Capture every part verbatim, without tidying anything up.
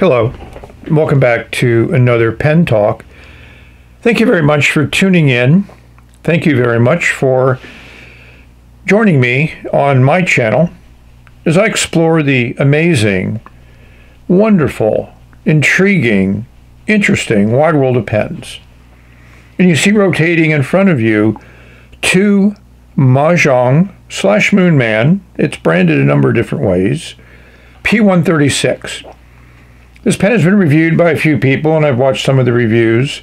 Hello, welcome back to another Pen Talk. Thank you very much for tuning in. Thank you very much for joining me on my channel as I explore the amazing, wonderful, intriguing, interesting wide world of pens. And you see rotating in front of you two Majohn slash Moonman. It's branded a number of different ways. P one thirty-six. This pen has been reviewed by a few people, and I've watched some of the reviews.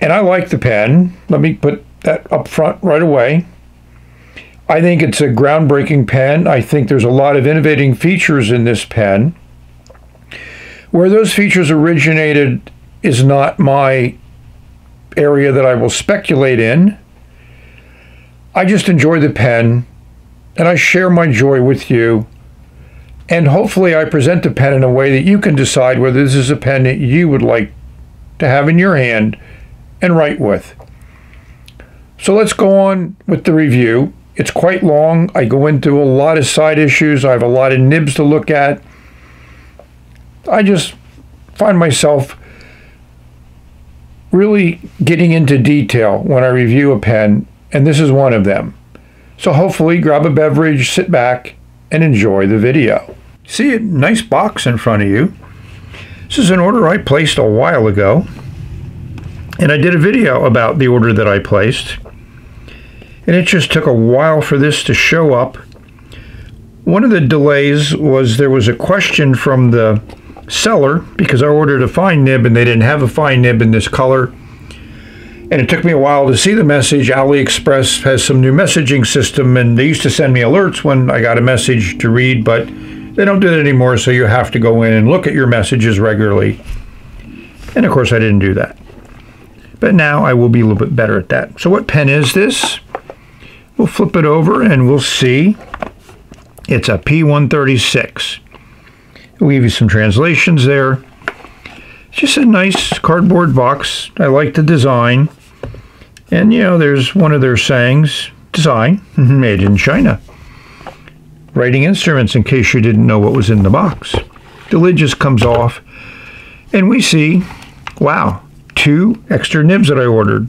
And I like the pen. Let me put that up front right away. I think it's a groundbreaking pen. I think there's a lot of innovating features in this pen. Where those features originated is not my area that I will speculate in. I just enjoy the pen, and I share my joy with you. And hopefully I present the pen in a way that you can decide whether this is a pen that you would like to have in your hand and write with. So let's go on with the review. It's quite long. I go into a lot of side issues. I have a lot of nibs to look at. I just find myself really getting into detail when I review a pen, and this is one of them. So hopefully grab a beverage, sit back, and enjoy the video. See a nice box in front of you. This is an order I placed a while ago, and I did a video about the order that I placed, and it just took a while for this to show up. One of the delays was there was a question from the seller because I ordered a fine nib and they didn't have a fine nib in this color, and it took me a while to see the message. AliExpress has some new messaging system, and they used to send me alerts when I got a message to read, but they don't do that anymore, so you have to go in and look at your messages regularly. And of course I didn't do that. But now I will be a little bit better at that. So what pen is this? We'll flip it over and we'll see. It's a P one thirty-six. We'll give you some translations there. It's just a nice cardboard box. I like the design. And, you know, there's one of their sayings, design made in China. Writing instruments, in case you didn't know what was in the box. The lid just comes off. And we see, wow, two extra nibs that I ordered.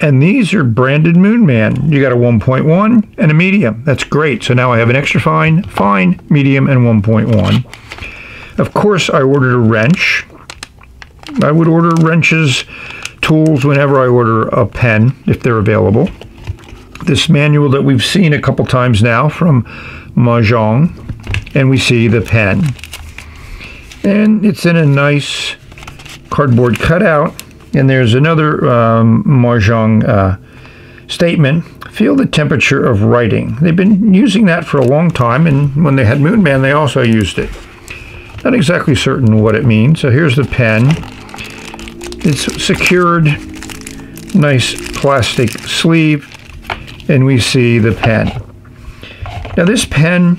And these are branded Moonman. You got a one point one and a medium. That's great. So now I have an extra fine, fine, medium, and one point one. Of course, I ordered a wrench. I would order wrenches, tools, whenever I order a pen, if they're available. This manual that we've seen a couple times now from Majohn, and we see the pen. And it's in a nice cardboard cutout, and there's another um, Majohn uh, statement. Feel the temperature of writing. They've been using that for a long time, and when they had Moonman, they also used it. Not exactly certain what it means. So here's the pen. It's secured, nice plastic sleeve, and we see the pen. Now this pen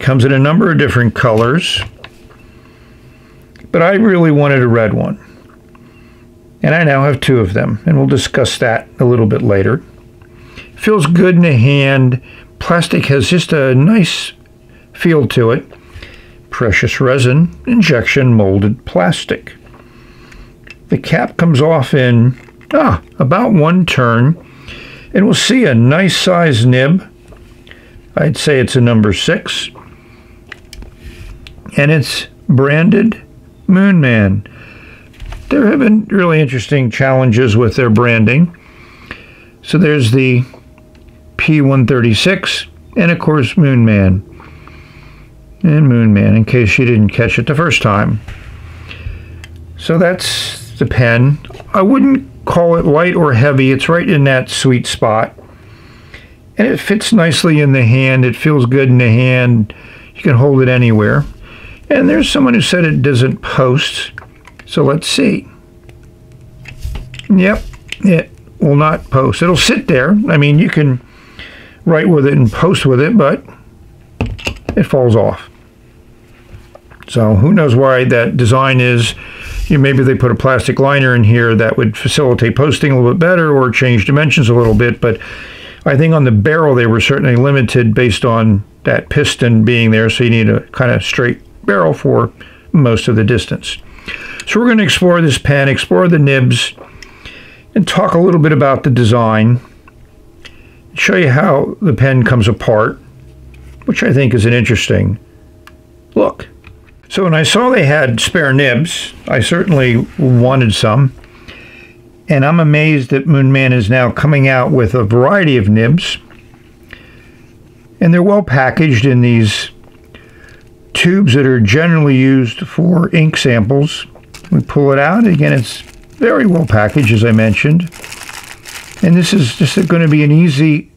comes in a number of different colors, but I really wanted a red one. And I now have two of them, and we'll discuss that a little bit later. Feels good in the hand. Plastic has just a nice feel to it. Precious resin, injection molded plastic. The cap comes off in ah, about one turn, and we'll see a nice size nib. I'd say it's a number six, and it's branded Moonman. There have been really interesting challenges with their branding. So there's the P one thirty-six, and of course Moonman. And Moonman, in case you didn't catch it the first time. So that's the pen. I wouldn't call it light or heavy. It's right in that sweet spot. And it fits nicely in the hand. It feels good in the hand. You can hold it anywhere. And there's someone who said it doesn't post. So let's see. Yep, it will not post. It'll sit there. I mean, you can write with it and post with it, but it falls off. So who knows why that design is. You know, maybe they put a plastic liner in here that would facilitate posting a little bit better or change dimensions a little bit, but I think on the barrel they were certainly limited based on that piston being there, so you need a kind of straight barrel for most of the distance. So we're going to explore this pen, explore the nibs, and talk a little bit about the design, show you how the pen comes apart, which I think is an interesting look. So when I saw they had spare nibs, I certainly wanted some, and I'm amazed that Moonman is now coming out with a variety of nibs, and they're well packaged in these tubes that are generally used for ink samples. We pull it out. Again, it's very well packaged, as I mentioned. And this is just going to be an easy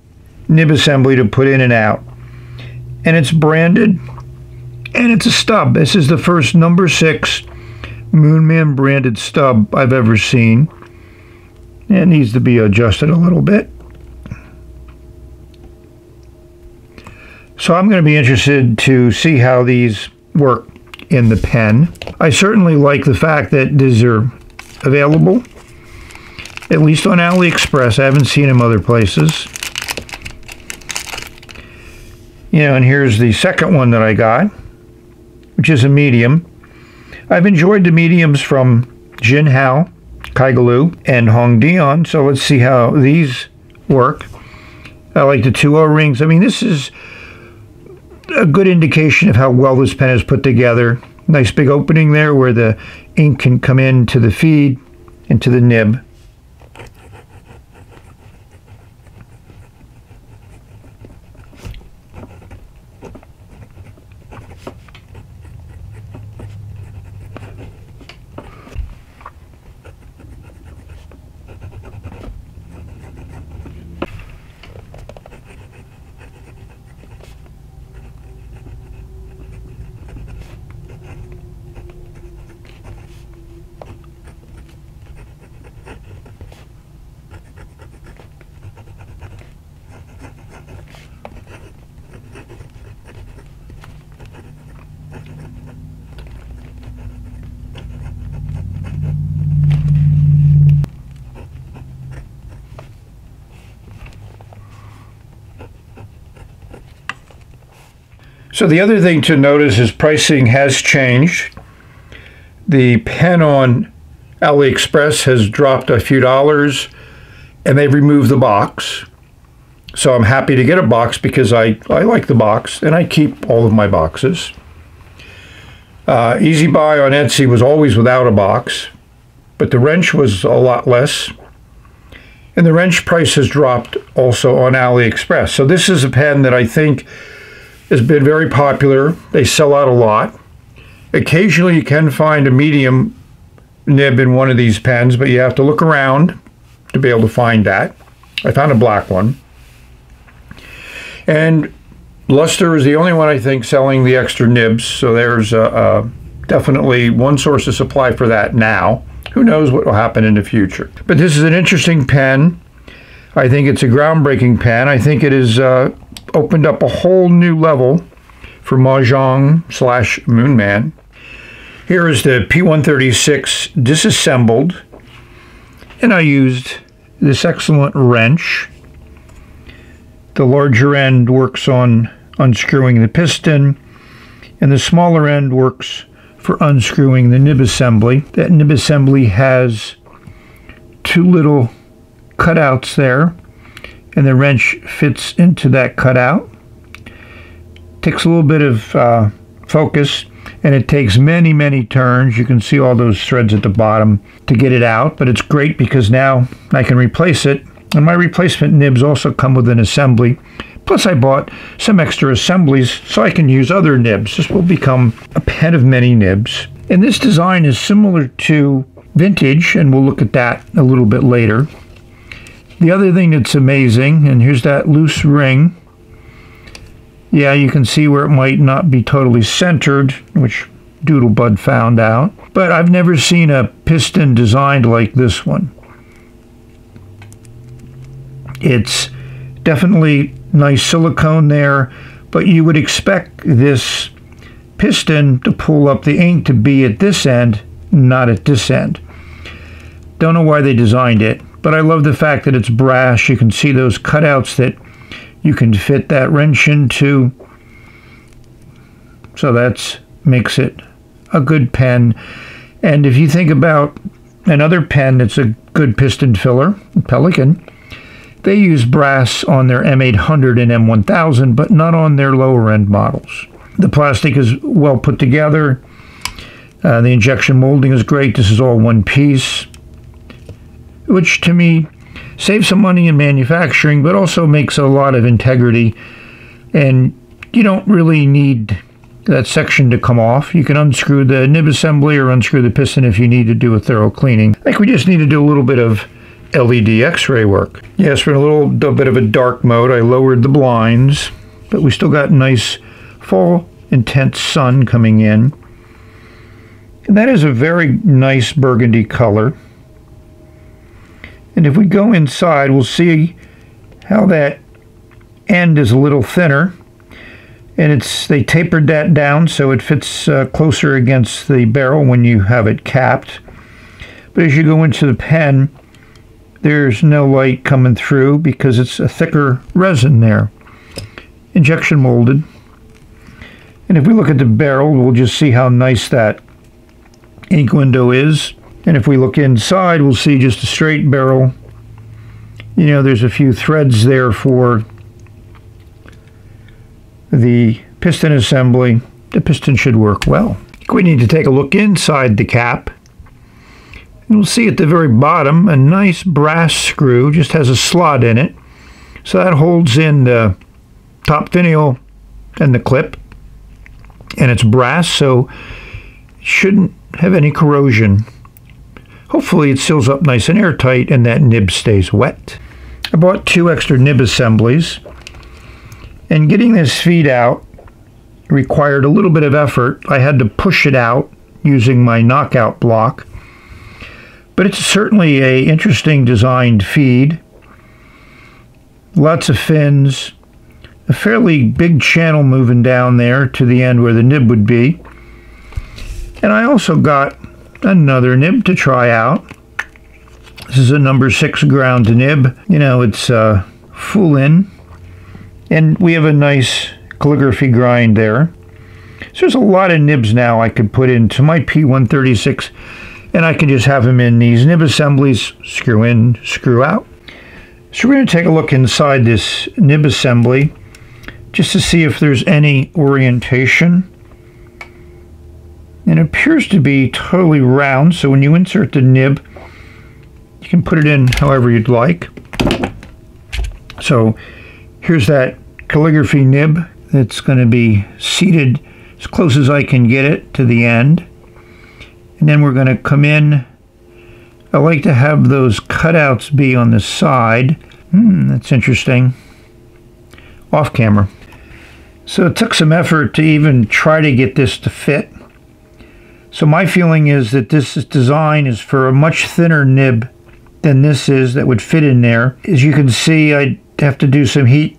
nib assembly to put in and out. And it's branded, and it's a stub. This is the first number six Moonman branded stub I've ever seen. It needs to be adjusted a little bit. So I'm going to be interested to see how these work in the pen. I certainly like the fact that these are available, at least on AliExpress. I haven't seen them other places. You know, and here's the second one that I got, which is a medium. I've enjoyed the mediums from Jinhao, Kaigaloo, and Hong Dion, so let's see how these work. I like the two oh rings. I mean, this is a good indication of how well this pen is put together. Nice big opening there where the ink can come into the feed and to the nib. So the other thing to notice is pricing has changed. The pen on AliExpress has dropped a few dollars, and they've removed the box. So I'm happy to get a box because I, I like the box, and I keep all of my boxes. Uh, Easy Buy on Etsy was always without a box, but the wrench was a lot less. And the wrench price has dropped also on AliExpress. So this is a pen that I think has been very popular. They sell out a lot. Occasionally you can find a medium nib in one of these pens, but you have to look around to be able to find that. I found a black one. And Luster is the only one, I think, selling the extra nibs, so there's a, a definitely one source of supply for that now. Who knows what will happen in the future. But this is an interesting pen. I think it's a groundbreaking pen. I think it is uh, opened up a whole new level for Majohn slash Moonman. Here is the P one thirty-six disassembled, and I used this excellent wrench. The larger end works on unscrewing the piston, and the smaller end works for unscrewing the nib assembly. That nib assembly has two little cutouts there, and the wrench fits into that cutout. Takes a little bit of uh, focus, and it takes many, many turns. You can see all those threads at the bottom to get it out, but it's great because now I can replace it. And my replacement nibs also come with an assembly. Plus I bought some extra assemblies so I can use other nibs. This will become a pen of many nibs. And this design is similar to vintage, and we'll look at that a little bit later. The other thing that's amazing, and here's that loose ring. Yeah, you can see where it might not be totally centered, which Doodlebud found out. But I've never seen a piston designed like this one. It's definitely nice silicone there, but you would expect this piston to pull up the ink to be at this end, not at this end. Don't know why they designed it. But I love the fact that it's brass. You can see those cutouts that you can fit that wrench into. So that's makes it a good pen. And if you think about another pen that's a good piston filler, Pelikan, they use brass on their M eight hundred and M one thousand, but not on their lower-end models. The plastic is well put together. Uh, the injection molding is great. This is all one piece, which to me saves some money in manufacturing, but also makes a lot of integrity. And you don't really need that section to come off. You can unscrew the nib assembly or unscrew the piston if you need to do a thorough cleaning. I think we just need to do a little bit of L E D X-ray work. Yes, for a little bit of a dark mode, I lowered the blinds, but we still got nice full intense sun coming in. And that is a very nice burgundy color. And if we go inside, we'll see how that end is a little thinner. And it's they tapered that down so it fits uh, closer against the barrel when you have it capped. But as you go into the pen, there's no light coming through because it's a thicker resin there. Injection molded. And if we look at the barrel, we'll just see how nice that ink window is. And if we look inside, we'll see just a straight barrel. You know, there's a few threads there for the piston assembly. The piston should work well. We need to take a look inside the cap. And we'll see at the very bottom a nice brass screw, just has a slot in it. So that holds in the top finial and the clip. And it's brass, so it shouldn't have any corrosion. Hopefully it seals up nice and airtight and that nib stays wet. I bought two extra nib assemblies, and getting this feed out required a little bit of effort. I had to push it out using my knockout block, but it's certainly an interesting designed feed. Lots of fins, a fairly big channel moving down there to the end where the nib would be. And I also got another nib to try out. This is a number six ground nib. You know, it's uh, full in. And we have a nice calligraphy grind there. So there's a lot of nibs now I could put into my P one thirty-six. And I can just have them in these nib assemblies. Screw in, screw out. So we're going to take a look inside this nib assembly just to see if there's any orientation. It appears to be totally round, so when you insert the nib, you can put it in however you'd like. So here's that calligraphy nib that's going to be seated as close as I can get it to the end. And then we're going to come in. I like to have those cutouts be on the side. Hmm, that's interesting. Off camera. So it took some effort to even try to get this to fit. So my feeling is that this design is for a much thinner nib than this is that would fit in there. As you can see, I'd have to do some heat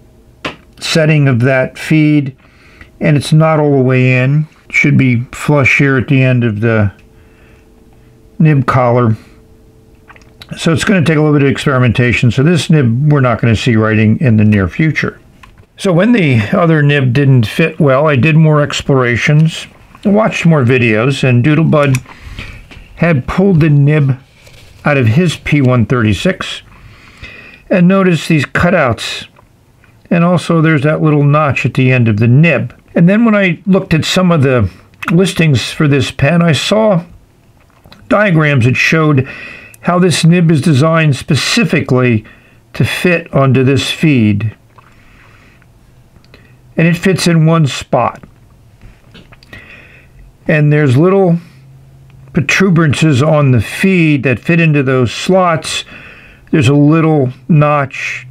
setting of that feed, and it's not all the way in. It should be flush here at the end of the nib collar. So it's going to take a little bit of experimentation. So this nib we're not going to see writing in the near future. So when the other nib didn't fit well, I did more explorations. I watched more videos, and Doodlebud had pulled the nib out of his P one thirty-six and noticed these cutouts, and also there's that little notch at the end of the nib. And then when I looked at some of the listings for this pen, I saw diagrams that showed how this nib is designed specifically to fit onto this feed, and it fits in one spot. And there's little protuberances on the feed that fit into those slots. There's a little notch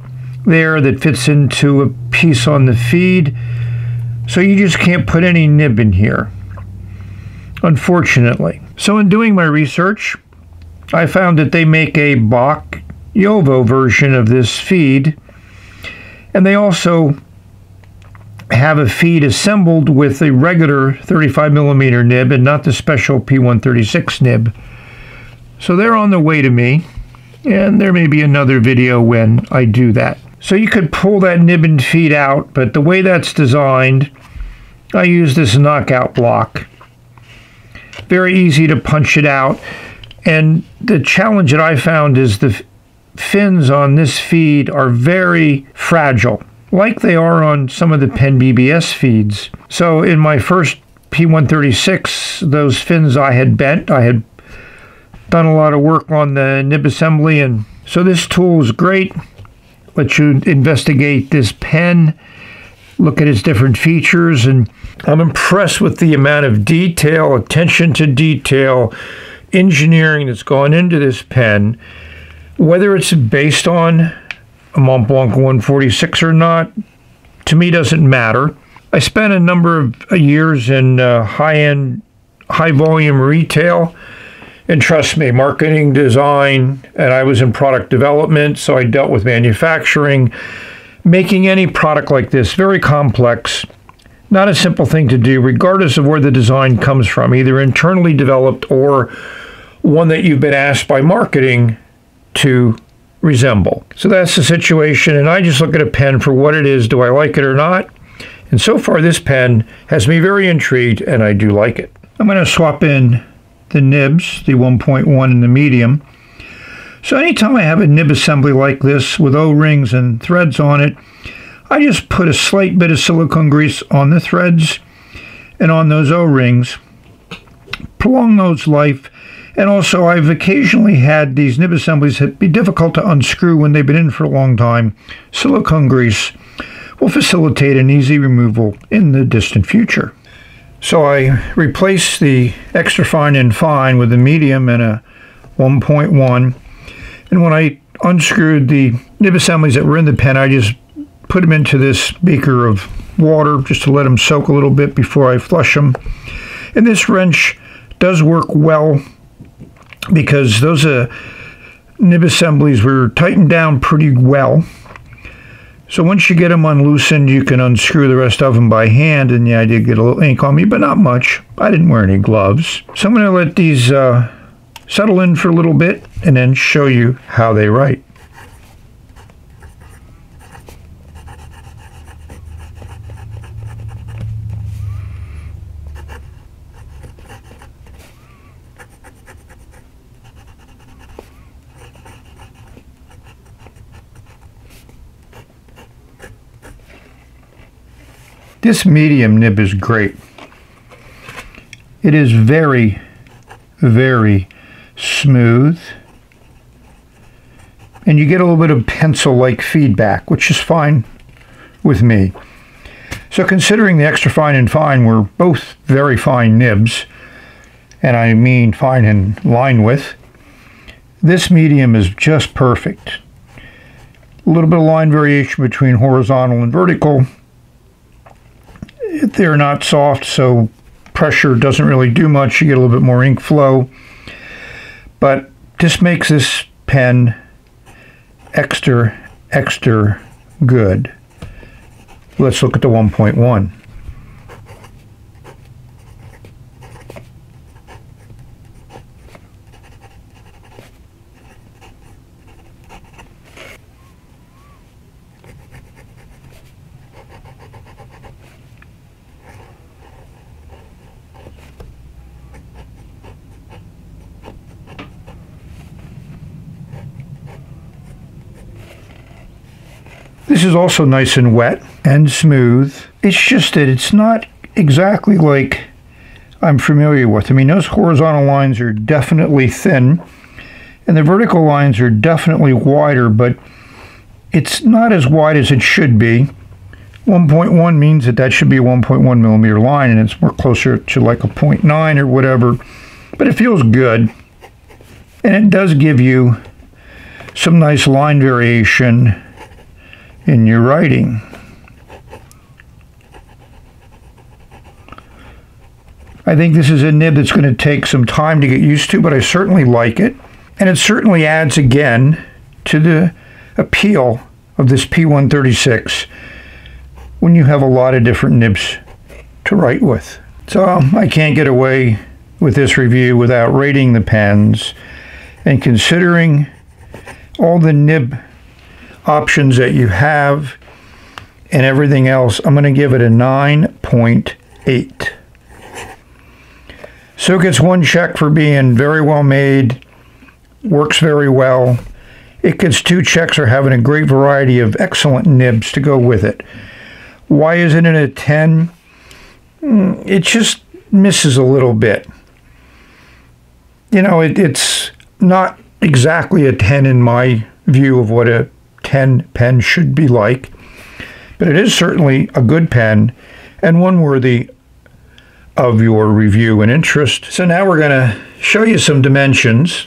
there that fits into a piece on the feed. So you just can't put any nib in here, unfortunately. So in doing my research, I found that they make a Bach Yovo version of this feed. And they also have a feed assembled with a regular thirty-five millimeter nib and not the special P one thirty-six nib. So they're on the way to me, and there may be another video when I do that. So you could pull that nib and feed out, but the way that's designed, I use this knockout block very easy to punch it out. And the challenge that I found is the fins on this feed are very fragile, like they are on some of the PenBBS feeds. So in my first P one thirty-six, those fins I had bent. I had done a lot of work on the nib assembly, and so this tool is great. Lets you investigate this pen, look at its different features, and I'm impressed with the amount of detail, attention to detail, engineering that's gone into this pen. Whether it's based on a Montblanc one forty-six or not, to me doesn't matter. I spent a number of years in uh, high-end, high-volume retail, and trust me, marketing, design, and I was in product development, so I dealt with manufacturing. Making any product like this, very complex, not a simple thing to do, regardless of where the design comes from, either internally developed or one that you've been asked by marketing to resemble. So that's the situation, and I just look at a pen for what it is. Do I like it or not? And so far, this pen has me very intrigued, and I do like it. I'm going to swap in the nibs, the one point one and the medium. So anytime I have a nib assembly like this with O-rings and threads on it, I just put a slight bit of silicone grease on the threads and on those O-rings, prolong those life. And also, I've occasionally had these nib assemblies that be difficult to unscrew when they've been in for a long time. Silicone grease will facilitate an easy removal in the distant future. So I replace the extra fine and fine with a medium and a one point one. And when I unscrewed the nib assemblies that were in the pen, I just put them into this beaker of water just to let them soak a little bit before I flush them. And this wrench does work well because those uh, nib assemblies were tightened down pretty well. So once you get them unloosened, you can unscrew the rest of them by hand, and yeah, I did get a little ink on me, but not much. I didn't wear any gloves. So I'm going to let these uh, settle in for a little bit and then show you how they write. This medium nib is great. It is very, very smooth. And you get a little bit of pencil-like feedback, which is fine with me. So considering the extra fine and fine were both very fine nibs, and I mean fine in line width, this medium is just perfect. A little bit of line variation between horizontal and vertical. They're not soft, so pressure doesn't really do much. You get a little bit more ink flow, but this makes this pen extra extra good. Let's look at the one point one. This is also nice and wet and smooth. It's just that it's not exactly like I'm familiar with. I mean, those horizontal lines are definitely thin, and the vertical lines are definitely wider, but it's not as wide as it should be. one point one means that that should be a one point one millimeter line, and it's more closer to like a point nine or whatever, but it feels good, and it does give you some nice line variation in your writing. I think this is a nib that's going to take some time to get used to, but I certainly like it, and it certainly adds again to the appeal of this P one thirty-six when you have a lot of different nibs to write with. So I can't get away with this review without rating the pens, and considering all the nib options that you have and everything else, I'm going to give it a nine point eight. So it gets one check for being very well made, works very well. It gets two checks for having a great variety of excellent nibs to go with it. Why isn't it a ten? It just misses a little bit. You know, it, it's not exactly a ten in my view of what a ten pen should be like, but it is certainly a good pen and one worthy of your review and interest. So now we're going to show you some dimensions.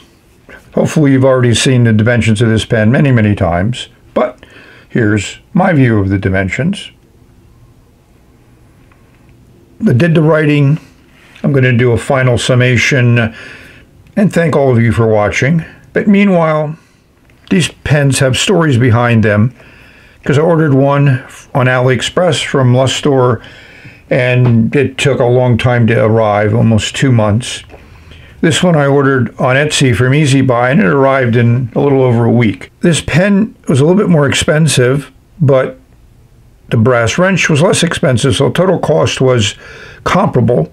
Hopefully you've already seen the dimensions of this pen many, many times, but here's my view of the dimensions. I did the writing. I'm going to do a final summation and thank all of you for watching. But meanwhile, these pens have stories behind them because I ordered one on AliExpress from Luster and it took a long time to arrive, almost two months. This one I ordered on Etsy from Easy Buy, and it arrived in a little over a week. This pen was a little bit more expensive, but the brass wrench was less expensive, so total cost was comparable.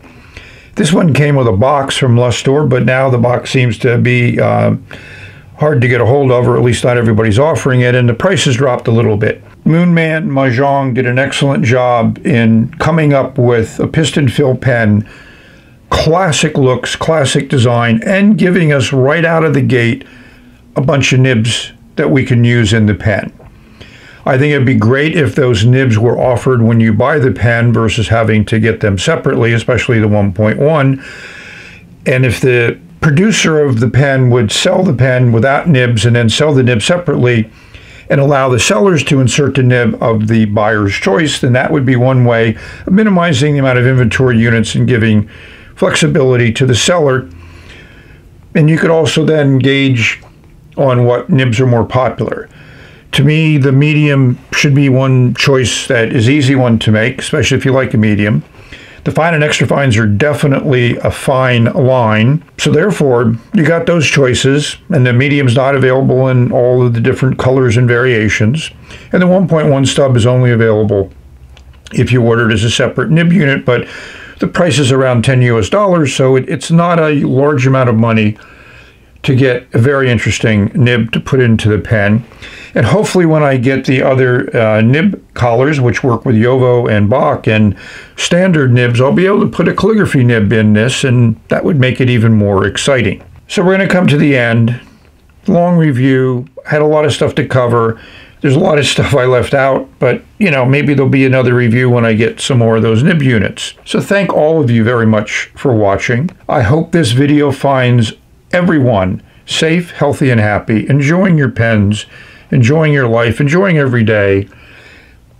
This one came with a box from Luster, but now the box seems to be uh, hard to get a hold of, or at least not everybody's offering it, and the prices dropped a little bit. Moonman Majohn did an excellent job in coming up with a piston fill pen, classic looks, classic design, and giving us right out of the gate a bunch of nibs that we can use in the pen. I think it'd be great if those nibs were offered when you buy the pen versus having to get them separately, especially the one point one. And if the producer of the pen would sell the pen without nibs and then sell the nib separately and allow the sellers to insert the nib of the buyer's choice, then that would be one way of minimizing the amount of inventory units and giving flexibility to the seller. And you could also then gauge on what nibs are more popular. To me, the medium should be one choice that is easy one to make, especially if you like a medium. The fine and extra fines are definitely a fine line. So therefore, you got those choices, and the medium's not available in all of the different colors and variations. And the one point one stub is only available if you order it as a separate nib unit, but the price is around ten U S dollars, so it, it's not a large amount of money to get a very interesting nib to put into the pen. And hopefully when I get the other uh, nib collars, which work with Yovo and Bach and standard nibs, I'll be able to put a calligraphy nib in this, and that would make it even more exciting. So we're gonna come to the end. Long review, had a lot of stuff to cover. There's a lot of stuff I left out, but you know, maybe there'll be another review when I get some more of those nib units. So thank all of you very much for watching. I hope this video finds everyone safe, healthy, and happy, enjoying your pens, enjoying your life, enjoying every day,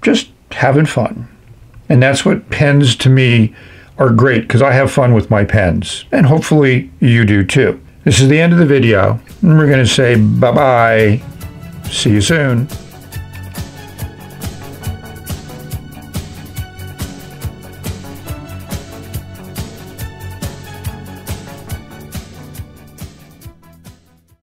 just having fun. And that's what pens to me are great, because I have fun with my pens, and hopefully you do too. This is the end of the video, and we're going to say bye-bye. See you soon.